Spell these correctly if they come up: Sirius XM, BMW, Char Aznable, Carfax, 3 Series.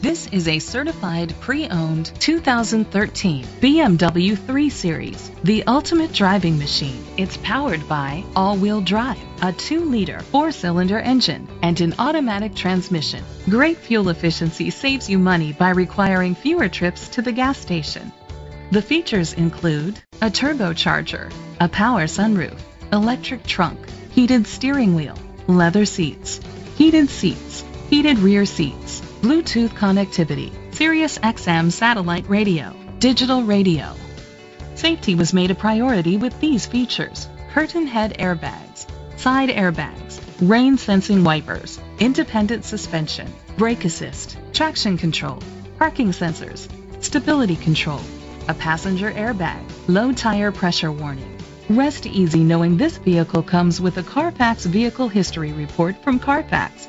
This is a certified pre-owned 2013 BMW 3 Series, the ultimate driving machine. It's powered by all-wheel drive, a 2-liter 4-cylinder engine, and an automatic transmission. Great fuel efficiency saves you money by requiring fewer trips to the gas station. The features include a turbocharger, a power sunroof, electric trunk, heated steering wheel, leather seats, heated rear seats, Bluetooth connectivity, Sirius XM satellite radio, digital radio. Safety was made a priority with these features: curtain head airbags, side airbags, rain sensing wipers, independent suspension, brake assist, traction control, parking sensors, stability control, a passenger airbag, low tire pressure warning. Rest easy knowing this vehicle comes with a Carfax Vehicle History Report from Carfax,